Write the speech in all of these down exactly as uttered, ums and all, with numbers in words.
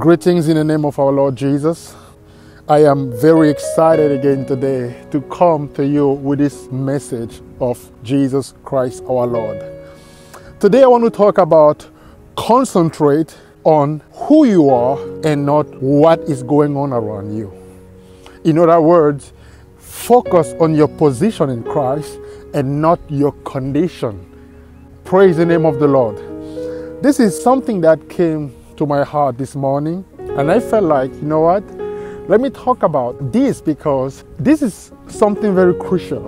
Greetings in the name of our Lord Jesus. I am very excited again today to come to you with this message of Jesus Christ our Lord. Today I want to talk about concentrate on who you are and not what is going on around you. In other words, focus on your position in Christ and not your condition. Praise the name of the Lord. This is something that came to my heart this morning, and I felt like, you know what, let me talk about this because this is something very crucial.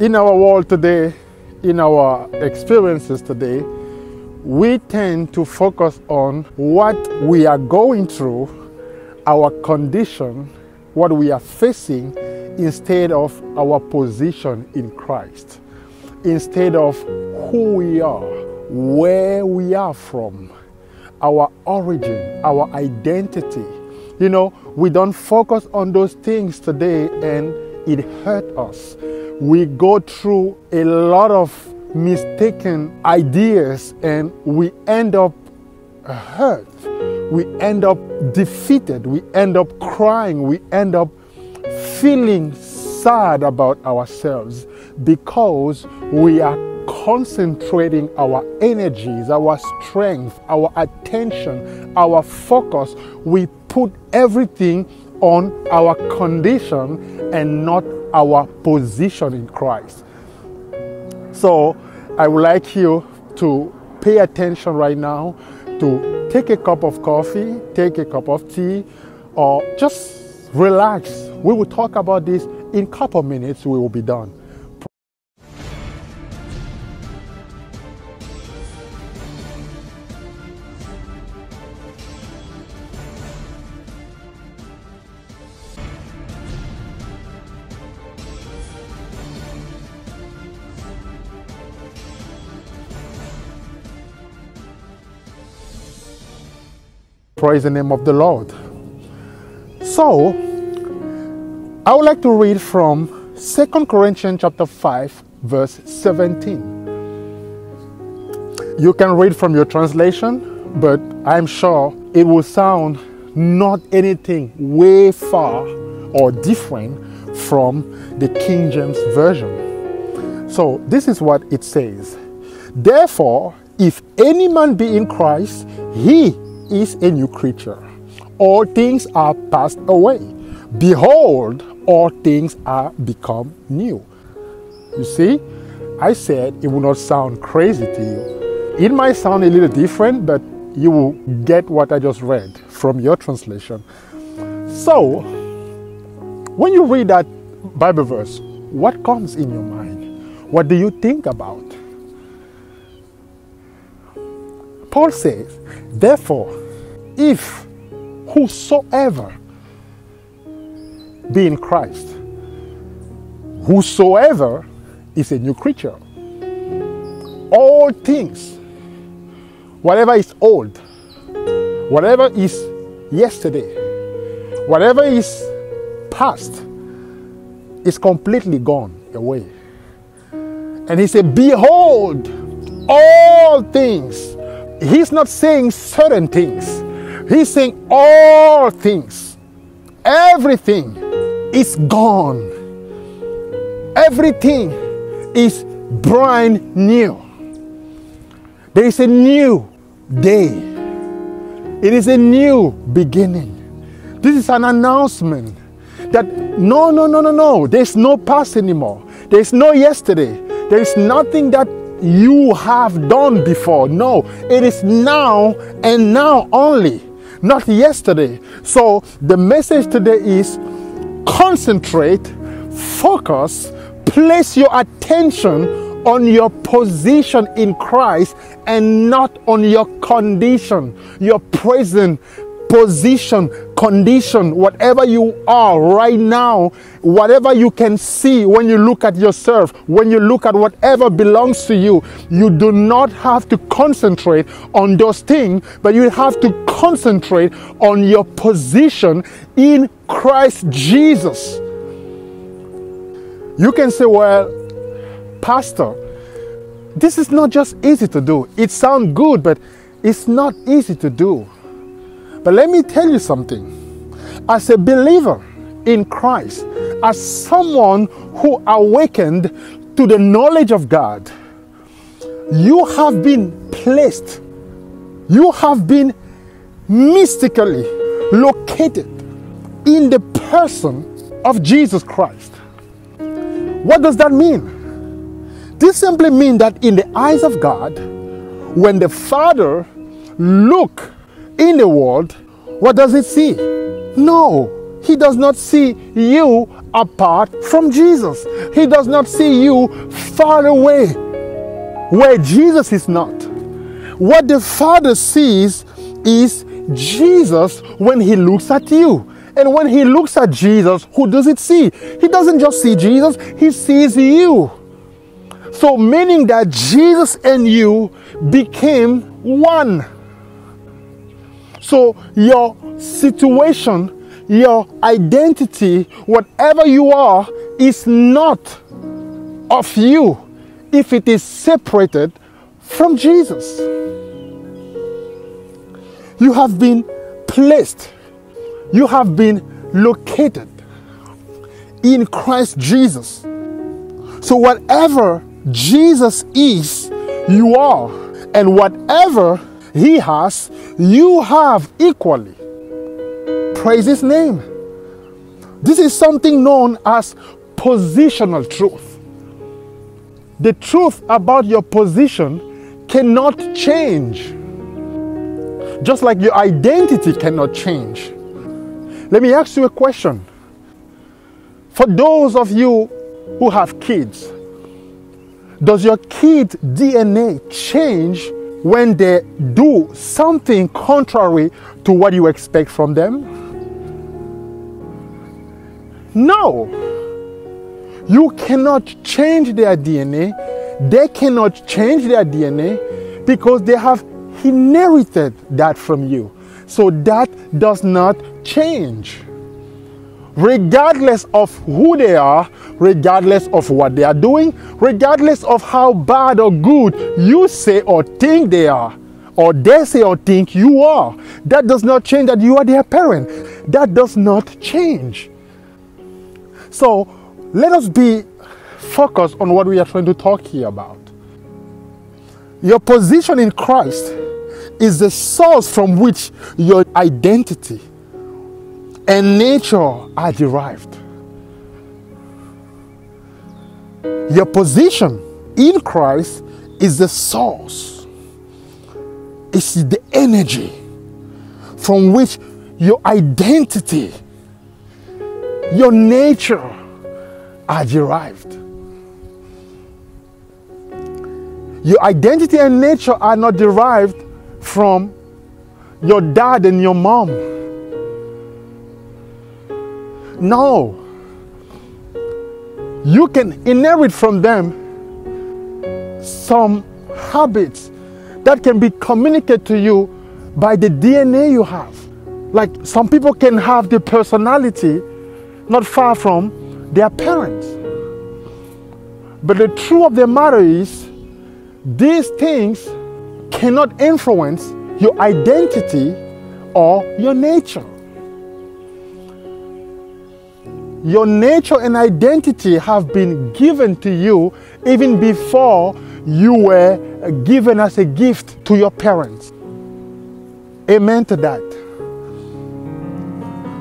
In our world today, in our experiences today, we tend to focus on what we are going through, our condition, what we are facing, instead of our position in Christ, instead of who we are, where we are from, our origin, our identity. You know, we don't focus on those things today and it hurts us. We go through a lot of mistaken ideas and we end up hurt. We end up defeated. We end up crying. We end up feeling sad about ourselves because we are concentrating our energies, our strength, our attention, our focus. We put everything on our condition and not our position in Christ. So I would like you to pay attention right now, to take a cup of coffee, take a cup of tea, or just relax. We will talk about this in a couple of minutes. We will be done. Praise the name of the Lord. So, I would like to read from Second Corinthians chapter five, verse seventeen. You can read from your translation, but I'm sure it will sound not anything way far or different from the King James Version. So, this is what it says. Therefore, if any man be in Christ, he is a new creature. All things are passed away. Behold, all things are become new. You see, I said it will not sound crazy to you. It might sound a little different, but you will get what I just read from your translation. So, when you read that Bible verse, what comes in your mind? What do you think about? Paul says, therefore, if whosoever be in Christ, whosoever is a new creature, all things, whatever is old, whatever is yesterday, whatever is past, is completely gone away. And he said, behold, all things. He's not saying certain things. He's saying all things. Everything is gone. Everything is brand new. There is a new day. It is a new beginning. This is an announcement that no, no, no, no, no. There's no past anymore. There's no yesterday. There's nothing that you have done before. No, it is now and now only, not yesterday. So the message today is concentrate, focus, place your attention on your position in Christ and not on your condition, your present position, condition, whatever you are right now, whatever you can see when you look at yourself, when you look at whatever belongs to you. You do not have to concentrate on those things, but you have to concentrate on your position in Christ Jesus. You can say, well, Pastor, this is not just easy to do. It sounds good, but it's not easy to do. But let me tell you something. As a believer in Christ, as someone who awakened to the knowledge of God, you have been placed, you have been mystically located in the person of Jesus Christ. What does that mean? This simply means that in the eyes of God, when the Father looks in the world, what does he see? No. He does not see you apart from Jesus. He does not see you far away where Jesus is not. What the Father sees is Jesus when he looks at you. And when he looks at Jesus, who does it see? He doesn't just see Jesus, he sees you. So meaning that Jesus and you became one. So your situation, your identity, whatever you are, is not of you if it is separated from Jesus. You have been placed, you have been located in Christ Jesus. So whatever Jesus is, you are, and whatever he has, you have equally. Praise his name. This is something known as positional truth. The truth about your position cannot change, just like your identity cannot change. Let me ask you a question. For those of you who have kids, does your kid's D N A change when they do something contrary to what you expect from them? No, you cannot change their D N A. They cannot change their D N A because they have inherited that from you. So that does not change. Regardless of who they are, regardless of what they are doing, regardless of how bad or good you say or think they are, or they say or think you are, that does not change that you are their parent. That does not change. So let us be focused on what we are trying to talk here about. Your position in Christ is the source from which your identity and nature are derived. Your position in Christ is the source. It's the energy from which your identity, your nature are derived. Your identity and nature are not derived from your dad and your mom. No. You can inherit from them some habits that can be communicated to you by the D N A you have. Like some people can have the personality not far from their parents. But the truth of the matter is, these things cannot influence your identity or your nature. Your nature and identity have been given to you even before you were given as a gift to your parents. Amen to that.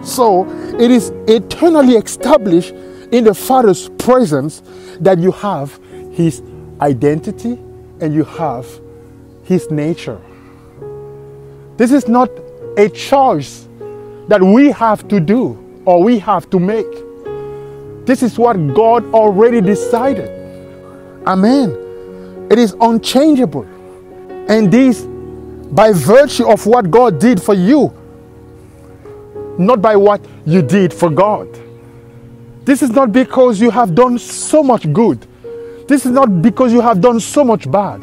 So it is eternally established in the Father's presence that you have his identity and you have his nature. This is not a choice that we have to do or we have to make. This is what God already decided. Amen. It is unchangeable. And this, by virtue of what God did for you, not by what you did for God. This is not because you have done so much good. This is not because you have done so much bad.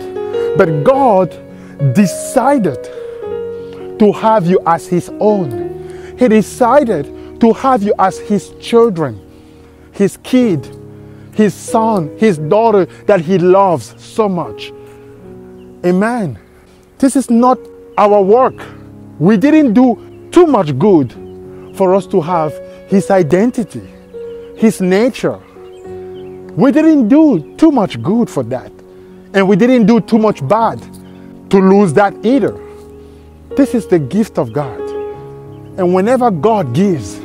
But God decided to have you as his own. He decided to have you as his children, his kid, his son, his daughter that he loves so much. Amen. This is not our work. We didn't do too much good for us to have his identity, his nature. We didn't do too much good for that. And we didn't do too much bad to lose that either. This is the gift of God. And whenever God gives,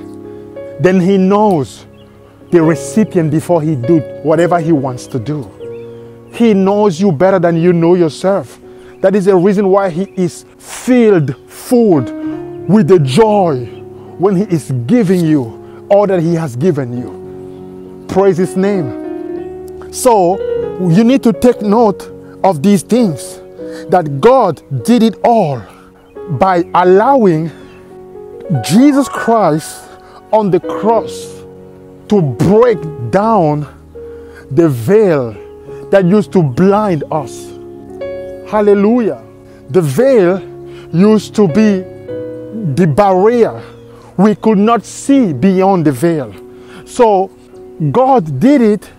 then he knows the recipient before he do whatever he wants to do. He knows you better than you know yourself. That is the reason why he is filled, filled with the joy when he is giving you all that he has given you. Praise his name. So you need to take note of these things, that God did it all by allowing Jesus Christ on the cross to break down the veil that used to blind us. Hallelujah. The veil used to be the barrier. We could not see beyond the veil. So God did it,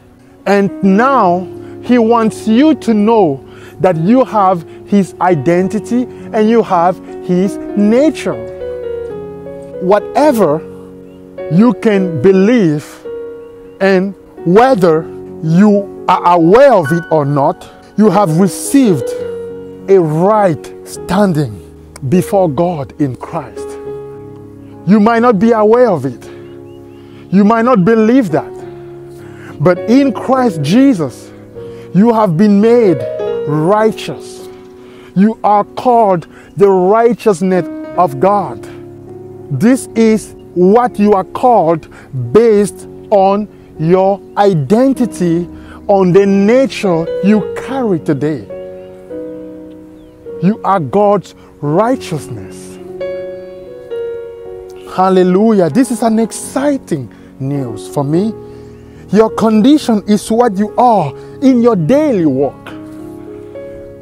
and now he wants you to know that you have his identity and you have his nature. Whatever you can believe, and whether you are aware of it or not, you have received a right standing before God in Christ. You might not be aware of it. You might not believe that. But in Christ Jesus, you have been made righteous. You are called the righteousness of God. This is what you are called based on your identity, on the nature you carry today. You are God's righteousness. Hallelujah. This is an exciting news for me. Your condition is what you are in your daily walk.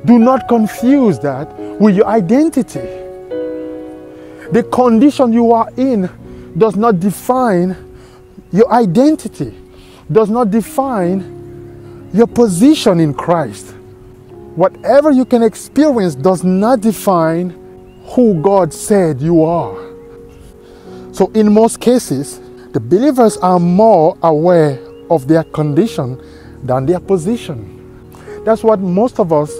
Do not confuse that with your identity. The condition you are in does not define your identity, does not define your position in Christ. Whatever you can experience does not define who God said you are. So in most cases, the believers are more aware of their condition than their position. That's what most of us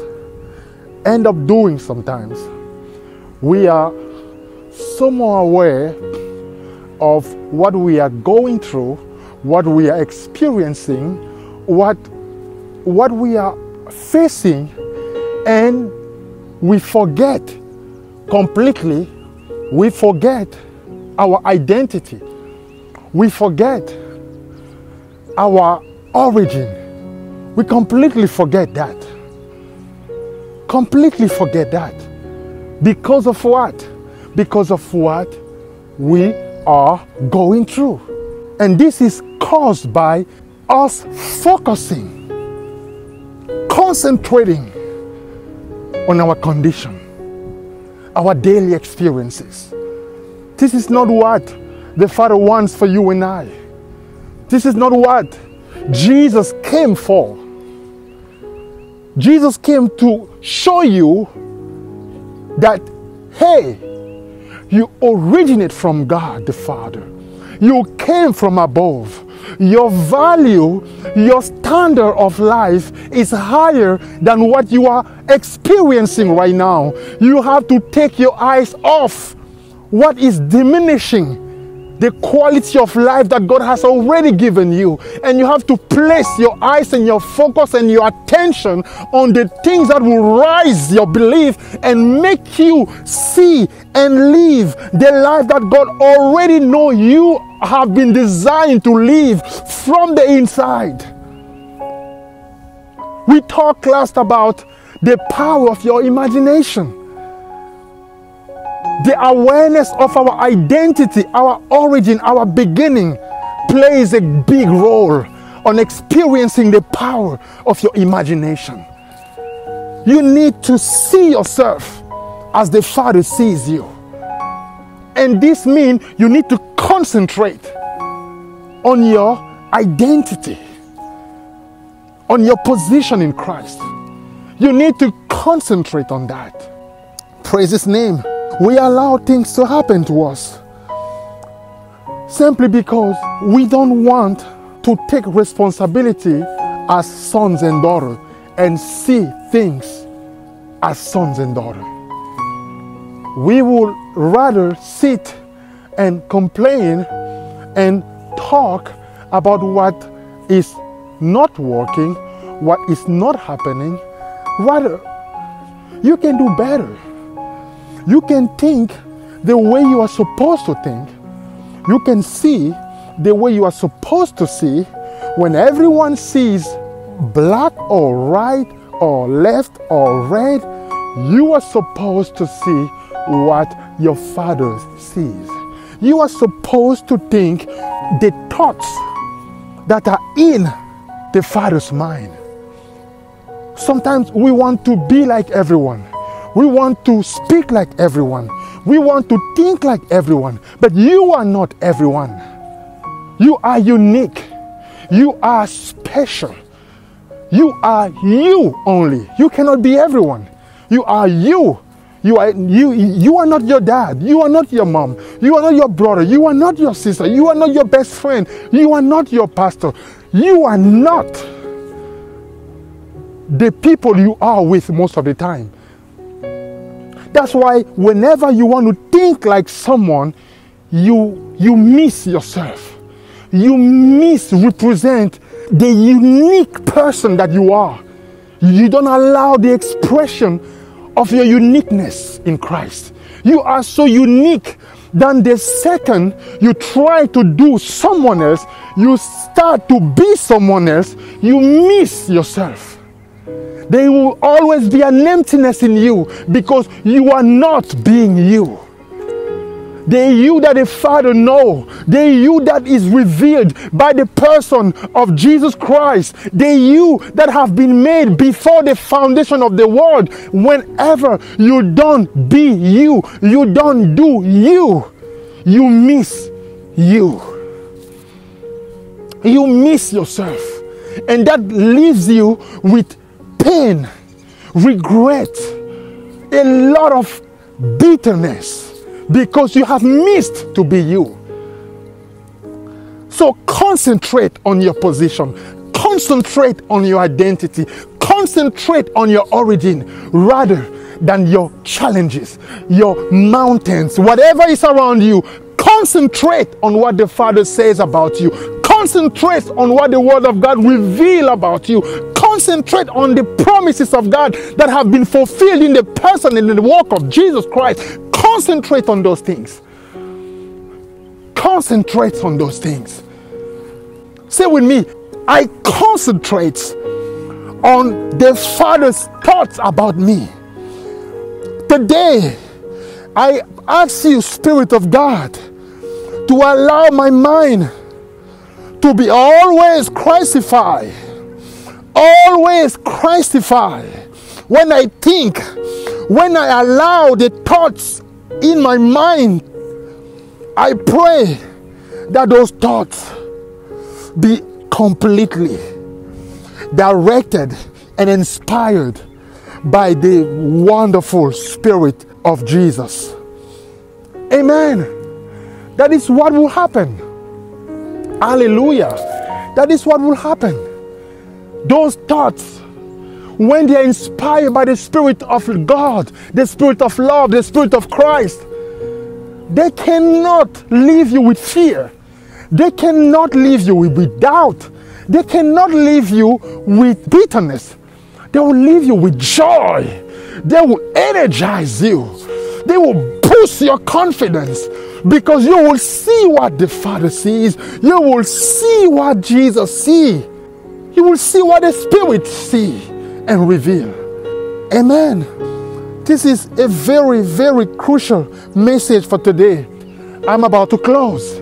end up doing sometimes. We are so more aware of what we are going through, what we are experiencing, what, what we are facing, and we forget completely, we forget our identity, we forget our origin, we completely forget that, completely forget that, because of what? Because of what we are going through. And this is caused by us focusing, concentrating on our condition, our daily experiences. This is not what the Father wants for you and I. This is not what Jesus came for. Jesus came to show you that, hey, you originate from God the Father. You came from above. Your value, your standard of life is higher than what you are experiencing right now. You have to take your eyes off what is diminishing the quality of life that God has already given you. And you have to place your eyes and your focus and your attention on the things that will rise your belief and make you see and live the life that God already knows you have been designed to live from the inside. We talked last about the power of your imagination, the awareness of our identity, our origin, our beginning plays a big role on experiencing the power of your imagination. You need to see yourself as the Father sees you. And this means you need to concentrate on your identity, on your position in Christ. You need to concentrate on that. Praise his name. we allow things to happen to us simply because we don't want to take responsibility as sons and daughters and see things as sons and daughters. We would rather sit and complain and talk about what is not working, what is not happening. Rather, you can do better. You can think the way you are supposed to think. You can see the way you are supposed to see. When everyone sees black or right or left or red, you are supposed to see what your Father sees. You are supposed to think the thoughts that are in the Father's mind. Sometimes we want to be like everyone. We want to speak like everyone. We want to think like everyone. But you are not everyone. You are unique. You are special. You are you only. You cannot be everyone. You are you. You are, you, you are not your dad. You are not your mom. You are not your brother. You are not your sister. You are not your best friend. You are not your pastor. You are not the people you are with most of the time. That's why whenever you want to think like someone, you, you miss yourself. You misrepresent the unique person that you are. You don't allow the expression of your uniqueness in Christ. You are so unique that the second you try to do someone else, you start to be someone else, you miss yourself. There will always be an emptiness in you because you are not being you. The you that the Father knows, the you that is revealed by the person of Jesus Christ, the you that have been made before the foundation of the world. Whenever you don't be you, you don't do you, you miss you. You miss yourself. And that leaves you with pain, regret, a lot of bitterness, because you have missed to be you. So concentrate on your position. Concentrate on your identity. Concentrate on your origin rather than your challenges, your mountains, whatever is around you. Concentrate on what the Father says about you. Concentrate on what the Word of God reveals about you. Concentrate on the promises of God that have been fulfilled in the person and in the work of Jesus Christ. Concentrate on those things. Concentrate on those things. Say with me, I concentrate on the Father's thoughts about me. Today, I ask you, Spirit of God, to allow my mind to be always crucified. Always crucified. When I think, when I allow the thoughts in my mind, I pray that those thoughts be completely directed and inspired by the wonderful Spirit of Jesus. Amen. That is what will happen. Hallelujah. That is what will happen. Those thoughts, when they are inspired by the Spirit of God, the Spirit of love, the Spirit of Christ, they cannot leave you with fear. They cannot leave you with doubt. They cannot leave you with bitterness. They will leave you with joy. They will energize you. They will boost your confidence because you will see what the Father sees. You will see what Jesus sees. You will see what the Spirit sees and reveal. Amen. This is a very, very crucial message for today. I'm about to close.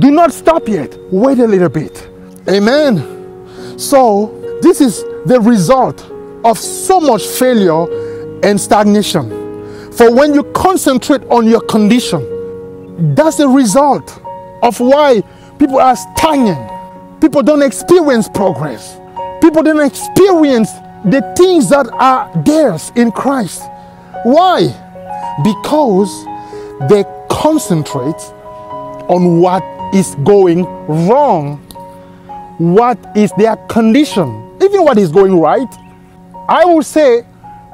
Do not stop yet. Wait a little bit. Amen. So, this is the result of so much failure and stagnation. For when you concentrate on your condition, that's the result of why people are stagnant. People don't experience progress. People don't experience the things that are theirs in Christ. Why? because they concentrate on what is going wrong, what is their condition, even what is going right. I will say,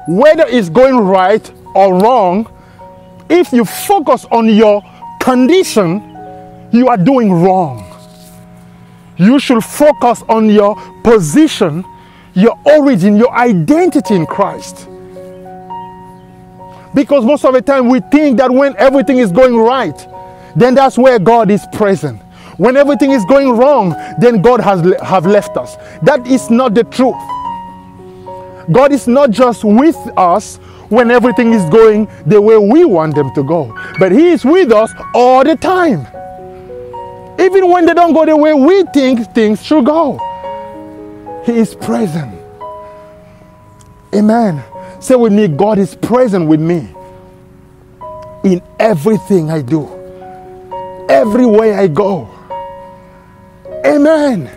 whether it's going right or wrong, if you focus on your condition, you are doing wrong. You should focus on your position, your origin, your identity in Christ. Because most of the time we think that when everything is going right, then that's where God is present. When everything is going wrong, then God has le- have left us. That is not the truth. God is not just with us when everything is going the way we want them to go, but He is with us all the time. Even when they don't go the way we think things should go, He is present. Amen. Say with me, God is present with me in everything I do, everywhere I go. Amen.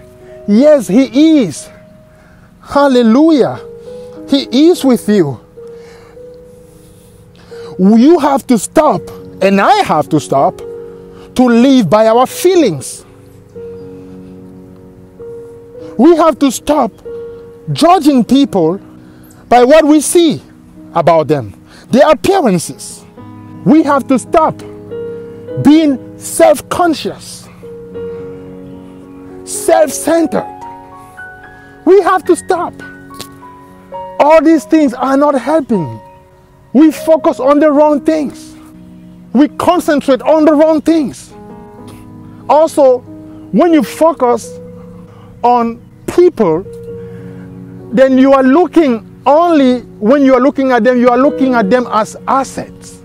Yes, He is. Hallelujah. He is with you. You have to stop, and I have to stop, to live by our feelings. We have to stop judging people by what we see about them, their appearances. We have to stop being self-conscious, self-centered. We have to stop. All these things are not helping. We focus on the wrong things. We concentrate on the wrong things. Also, when you focus on people, then you are looking only, when you are looking at them, you are looking at them as assets.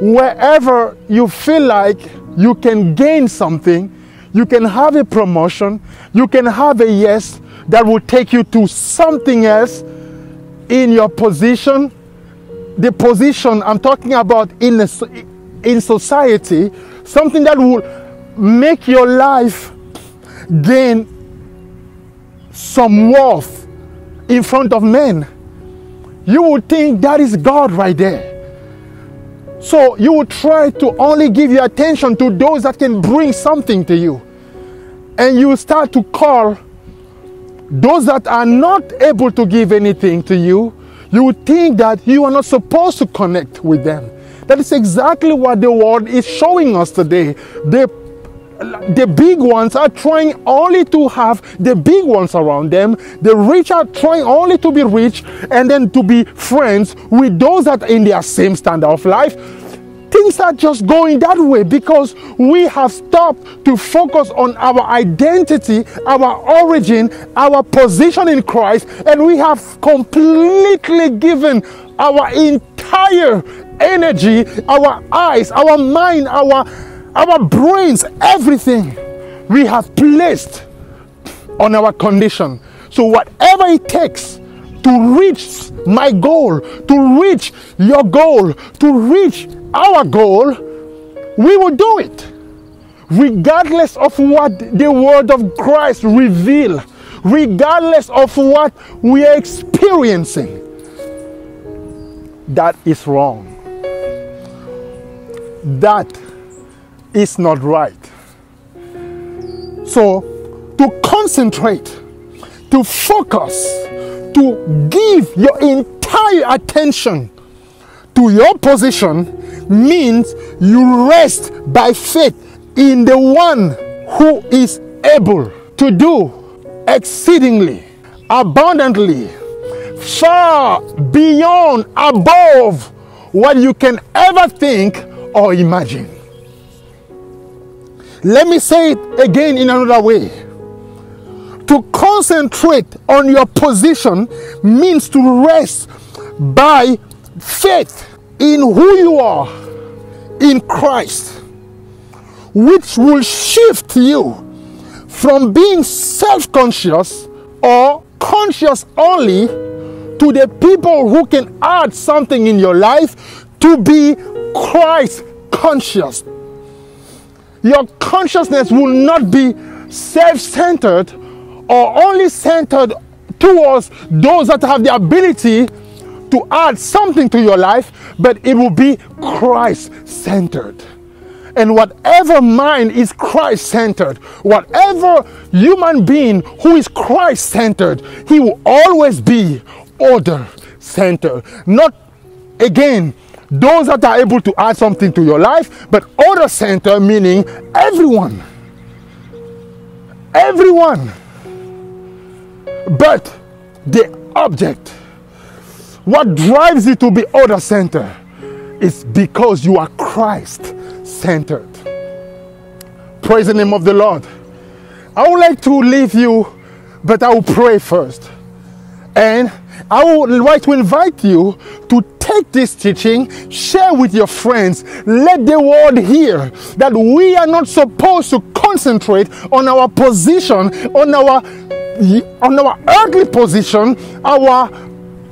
Wherever you feel like you can gain something, you can have a promotion, you can have a yes that will take you to something else in your position. The position I'm talking about in, the, in society, something that will make your life gain some worth in front of men. You would think that is God right there. So you would try to only give your attention to those that can bring something to you. And you start to call those that are not able to give anything to you. You would think that you are not supposed to connect with them. That is exactly what the world is showing us today. The, the big ones are trying only to have the big ones around them. The rich are trying only to be rich and then to be friends with those that are in their same standard of life. Things are just going that way because we have stopped to focus on our identity, our origin, our position in Christ, and we have completely given our entire energy, our eyes, our mind, our, our brains, everything we have placed on our condition. So whatever it takes to reach my goal, to reach your goal, to reach our goal, we will do it regardless of what the word of Christ reveals, regardless of what we are experiencing. That is wrong. That is not right. So to concentrate, to focus, to give your entire attention to your position means you rest by faith in the one who is able to do exceedingly, abundantly, far beyond, above what you can ever think or imagine. Let me say it again in another way. To concentrate on your position means to rest by faith in who you are in Christ, which will shift you from being self-conscious or conscious only to the people who can add something in your life to be Christ-conscious. Your consciousness will not be self-centered or only centered towards those that have the ability to add something to your life, but it will be Christ-centered. And whatever mind is Christ-centered, whatever human being who is Christ-centered, he will always be order-centered. Not, again, those that are able to add something to your life, but order-centered, meaning everyone. Everyone. But the object, what drives you to be order-centered, is because you are Christ-centered. Praise the name of the Lord. I would like to leave you, but I will pray first. And I would like to invite you to take this teaching, share with your friends, let the world hear that we are not supposed to concentrate on our position, on our on our earthly position, our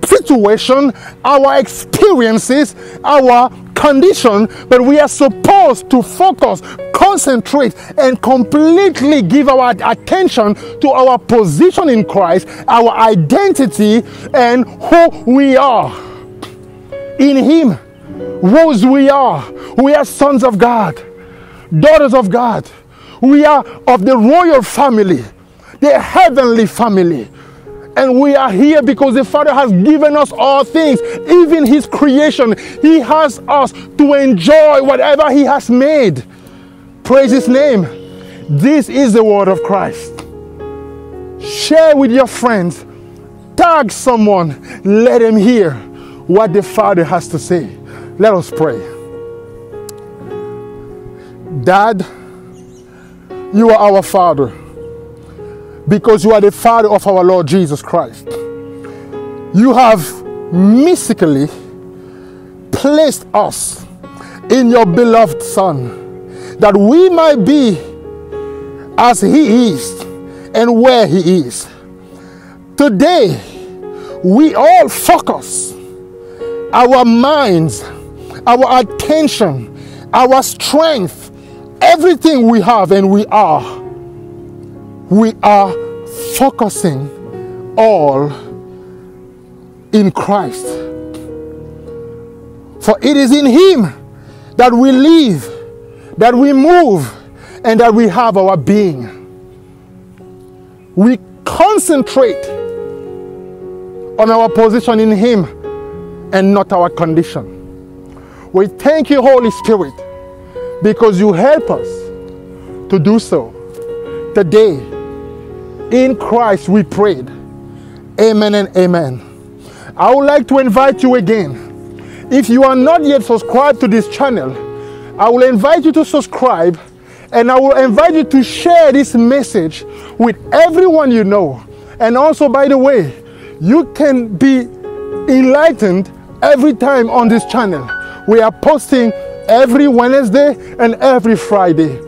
situation, our experiences, our condition, but we are supposed to focus, concentrate, and completely give our attention to our position in Christ, our identity, and who we are in Him, whose we are. We are sons of God, daughters of God. We are of the royal family, the heavenly family. And we are here because the Father has given us all things, even His creation. He has us to enjoy whatever He has made. Praise His name. This is the word of Christ. Share with your friends. Tag someone. Let him hear what the Father has to say. Let us pray. Dad, you are our Father, because you are the Father of our Lord Jesus Christ. You have mystically placed us in your beloved Son, that we might be as He is and where He is. Today, we all focus our minds, our attention, our strength, everything we have and we are. We are focusing all in Christ. For it is in Him that we live, that we move, and that we have our being. We concentrate on our position in Him and not our condition. We thank you, Holy Spirit, because you help us to do so. Today, in Christ we prayed. Amen and amen. I would like to invite you again. If you are not yet subscribed to this channel, I will invite you to subscribe, and I will invite you to share this message with everyone you know. And also, by the way, you can be enlightened every time on this channel. We are posting every Wednesday and every Friday.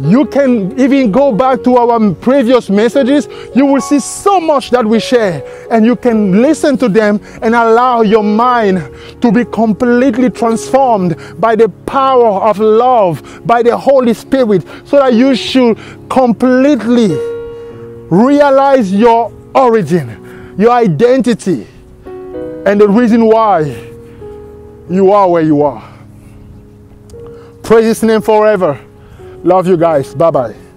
You can even go back to our previous messages. You will see so much that we share, and you can listen to them and allow your mind to be completely transformed by the power of love, by the Holy Spirit, so that you should completely realize your origin, your identity, and the reason why you are where you are. Praise His name forever. Love you guys. Bye-bye.